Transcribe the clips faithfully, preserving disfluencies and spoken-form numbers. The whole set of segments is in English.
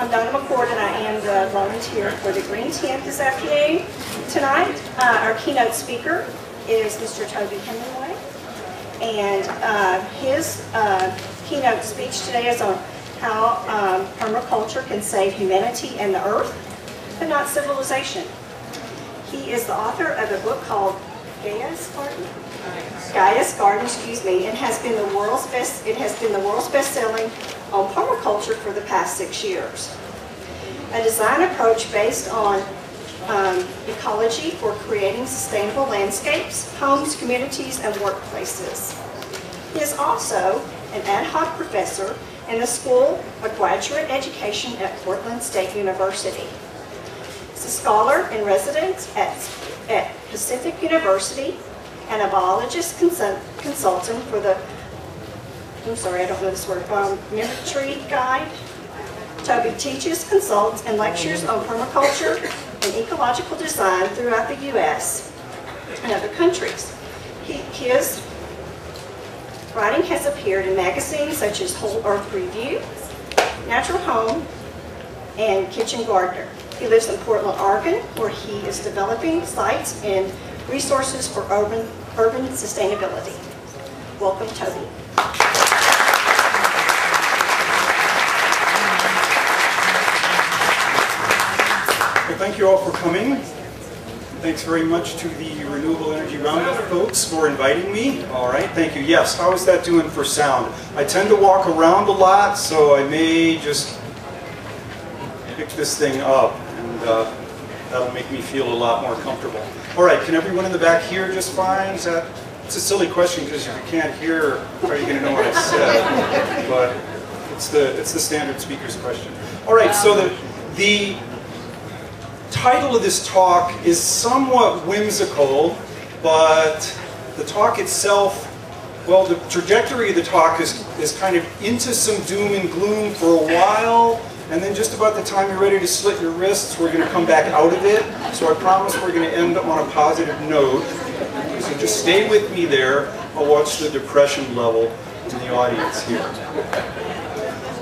I'm Donna McCord, and I am the volunteer for the Green Tea Act this afternoon. Tonight, uh, our keynote speaker is Mister Toby Hemenway, and uh, his uh, keynote speech today is on how um, permaculture can save humanity and the earth, but not civilization. He is the author of a book called Gaia's Garden. Gaia's Garden, excuse me, and has been the world's best. It has been the world's best-selling on permaculture for the past six years. A design approach based on um, ecology for creating sustainable landscapes, homes, communities, and workplaces. He is also an ad hoc professor in the School of Graduate Education at Portland State University. He's a scholar in residence at, at Pacific University and a biologist consult, consultant for the I'm sorry, I don't know this word, Biomimicry Guild. Toby teaches, consults, and lectures on permaculture and ecological design throughout the U S and other countries. He, his writing has appeared in magazines such as Whole Earth Review, Natural Home, and Kitchen Gardener. He lives in Portland, Oregon, where he is developing sites and resources for urban, urban sustainability. Welcome, Toby. Well, thank you all for coming. Thanks very much to the Renewable Energy Roundup folks for inviting me. All right, thank you. Yes, how is that doing for sound? I tend to walk around a lot, so I may just pick this thing up, and uh, that'll make me feel a lot more comfortable. All right, can everyone in the back hear just fine? Is that? It's a silly question, because if you can't hear, how are you going to know what I said? But it's the, it's the standard speaker's question. All right, so the, the title of this talk is somewhat whimsical, but the talk itself, well, the trajectory of the talk is, is kind of into some doom and gloom for a while, and then just about the time you're ready to slit your wrists, we're going to come back out of it. So I promise we're going to end on a positive note. So just stay with me there. I'll watch the depression level in the audience here.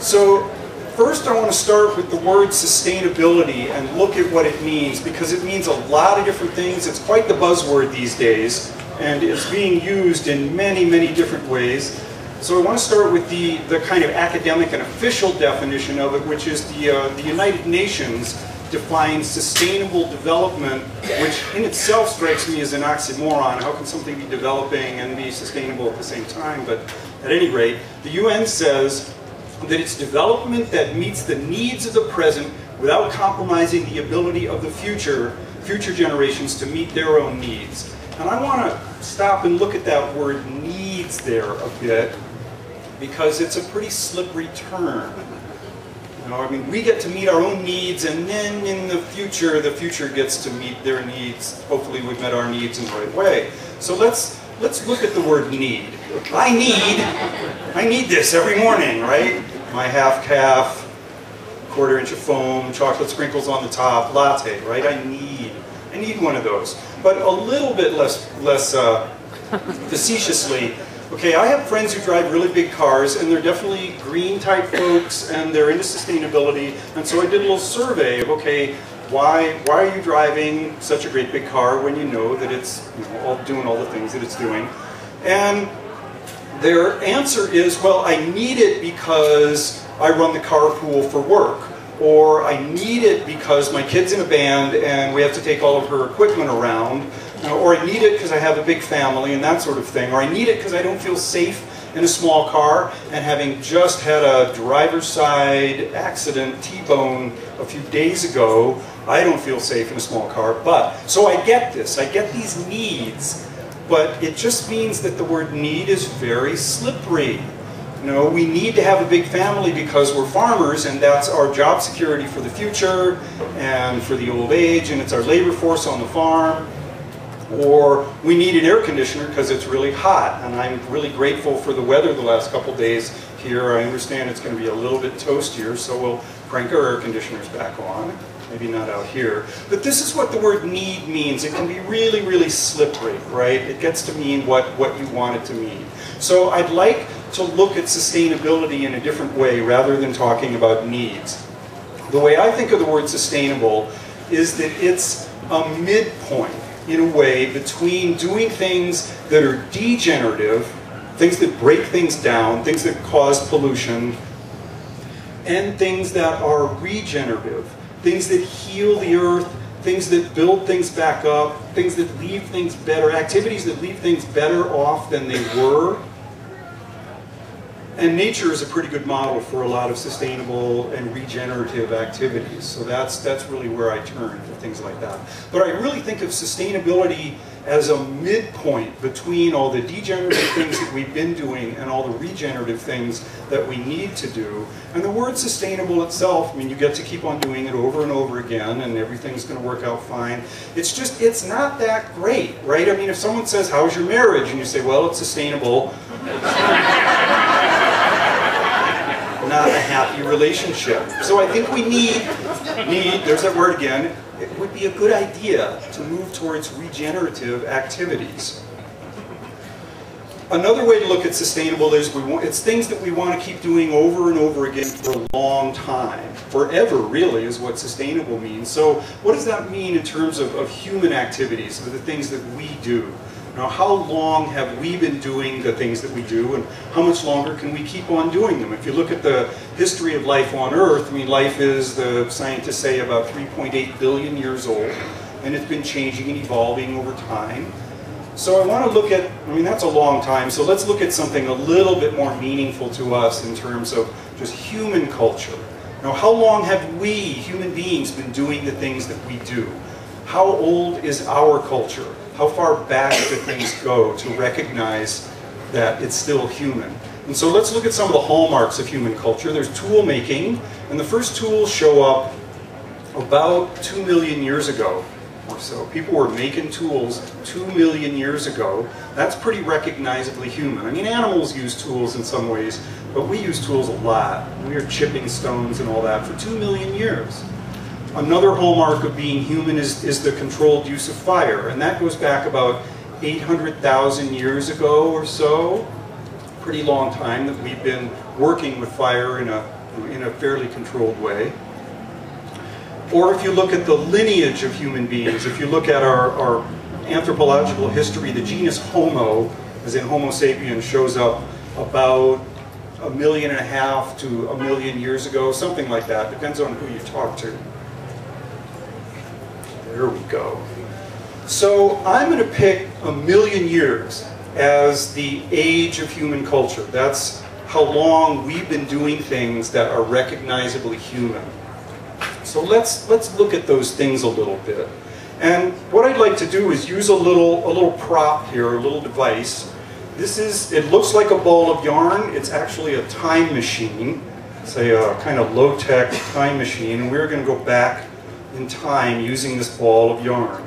So first I want to start with the word sustainability and look at what it means, because it means a lot of different things. It's quite the buzzword these days, and it's being used in many, many different ways. So I want to start with the, the kind of academic and official definition of it, which is the, uh, the United Nations defines sustainable development, which in itself strikes me as an oxymoron. How can something be developing and be sustainable at the same time? But at any rate, the U N says that it's development that meets the needs of the present without compromising the ability of the future, future generations to meet their own needs. And I want to stop and look at that word needs there a bit, because it's a pretty slippery term. You know, I mean, we get to meet our own needs, and then in the future, the future gets to meet their needs. Hopefully we've met our needs in the right way. So let's, let's look at the word need. I need, I need this every morning, right? My half-calf, quarter inch of foam, chocolate sprinkles on the top, latte, right? I need, I need one of those. But a little bit less, less uh, facetiously, okay, I have friends who drive really big cars, and they're definitely green type folks, and they're into sustainability, and so I did a little survey of, okay, why, why are you driving such a great big car when you know that it's you know, all, doing all the things that it's doing? And their answer is, well, I need it because I run the carpool for work, or I need it because my kid's in a band and we have to take all of her equipment around, or I need it because I have a big family and that sort of thing, or I need it because I don't feel safe in a small car, and having just had a driver's side accident, T-bone, a few days ago, I don't feel safe in a small car, but, so I get this, I get these needs, but it just means that the word need is very slippery. You know, we need to have a big family because we're farmers, and that's our job security for the future, and for the old age, and it's our labor force on the farm. Or we need an air conditioner because it's really hot, and I'm really grateful for the weather the last couple days here. I understand it's going to be a little bit toastier, so we'll crank our air conditioners back on. Maybe not out here. But this is what the word need means. It can be really, really slippery, right? It gets to mean what, what you want it to mean. So I'd like to look at sustainability in a different way rather than talking about needs. The way I think of the word sustainable is that it's a midpoint, in a way, between doing things that are degenerative, things that break things down, things that cause pollution, and things that are regenerative, things that heal the earth, things that build things back up, things that leave things better, activities that leave things better off than they were. And nature is a pretty good model for a lot of sustainable and regenerative activities. So that's, that's really where I turn for things like that. But I really think of sustainability as a midpoint between all the degenerative things that we've been doing and all the regenerative things that we need to do. And the word sustainable itself, I mean, you get to keep on doing it over and over again and everything's going to work out fine. It's just, it's not that great, right? I mean, if someone says, how's your marriage? And you say, well, it's sustainable. Not a happy relationship. So I think we need, need, there's that word again, it would be a good idea to move towards regenerative activities. Another way to look at sustainable is we want, it's things that we want to keep doing over and over again for a long time. Forever, really, is what sustainable means. So what does that mean in terms of, of human activities, of the things that we do? Now, how long have we been doing the things that we do, and how much longer can we keep on doing them? If you look at the history of life on Earth, I mean, life is, the scientists say, about three point eight billion years old, and it's been changing and evolving over time. So I want to look at, I mean, that's a long time, so let's look at something a little bit more meaningful to us in terms of just human culture. Now, how long have we, human beings, been doing the things that we do? How old is our culture? How far back do things go to recognize that it's still human? And so let's look at some of the hallmarks of human culture. There's tool making, and the first tools show up about two million years ago or so. People were making tools two million years ago. That's pretty recognizably human. I mean, animals use tools in some ways, but we use tools a lot. We are chipping stones and all that for two million years. Another hallmark of being human is, is the controlled use of fire, and that goes back about eight hundred thousand years ago or so. Pretty long time that we've been working with fire in a, in a fairly controlled way. Or if you look at the lineage of human beings, if you look at our, our anthropological history, the genus Homo, as in Homo sapiens, shows up about a million and a half to a million years ago, something like that. Depends on who you talk to. There we go. So I'm going to pick a million years as the age of human culture. That's how long we've been doing things that are recognizably human. So let's, let's look at those things a little bit. And what I'd like to do is use a little, a little prop here, a little device. This is, it looks like a ball of yarn. It's actually a time machine. It's a uh, kind of low-tech time machine. And we're going to go back in time using this ball of yarn.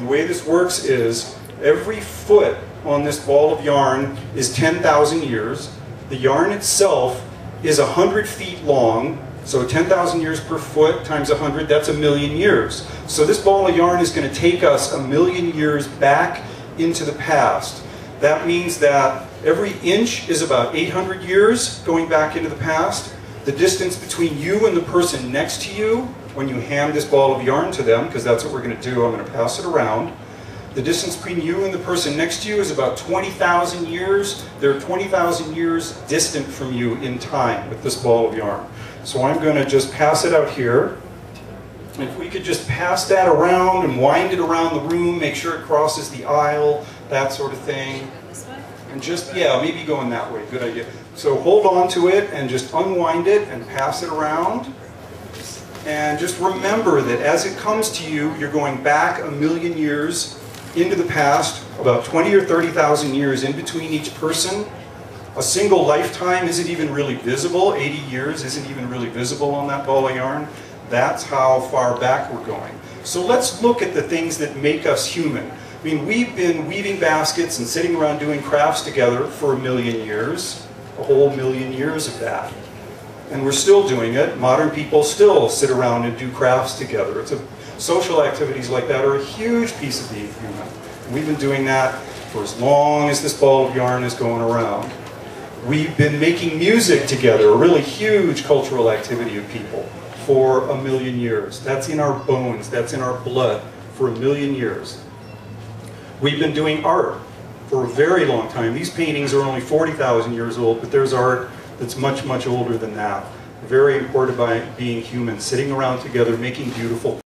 The way this works is every foot on this ball of yarn is ten thousand years. The yarn itself is one hundred feet long, so ten thousand years per foot times one hundred, that's a million years. So this ball of yarn is going to take us a million years back into the past. That means that every inch is about eight hundred years going back into the past. The distance between you and the person next to you when you hand this ball of yarn to them, because that's what we're going to do, I'm going to pass it around. The distance between you and the person next to you is about twenty thousand years. They're twenty thousand years distant from you in time with this ball of yarn. So I'm going to just pass it out here. If we could just pass that around and wind it around the room, make sure it crosses the aisle, that sort of thing. And just, yeah, maybe going that way, good idea. So hold on to it and just unwind it and pass it around. And just remember that as it comes to you, you're going back a million years into the past, about twenty or thirty thousand years in between each person. A single lifetime isn't even really visible. eighty years isn't even really visible on that ball of yarn. That's how far back we're going. So let's look at the things that make us human. I mean, we've been weaving baskets and sitting around doing crafts together for a million years, a whole million years of that. And we're still doing it. Modern people still sit around and do crafts together. It's a, social activities like that are a huge piece of being human. We've been doing that for as long as this ball of yarn is going around. We've been making music together, a really huge cultural activity of people for a million years. That's in our bones, that's in our blood for a million years. We've been doing art for a very long time. These paintings are only forty thousand years old, but there's art that's much, much older than that. Very important by being human, sitting around together, making beautiful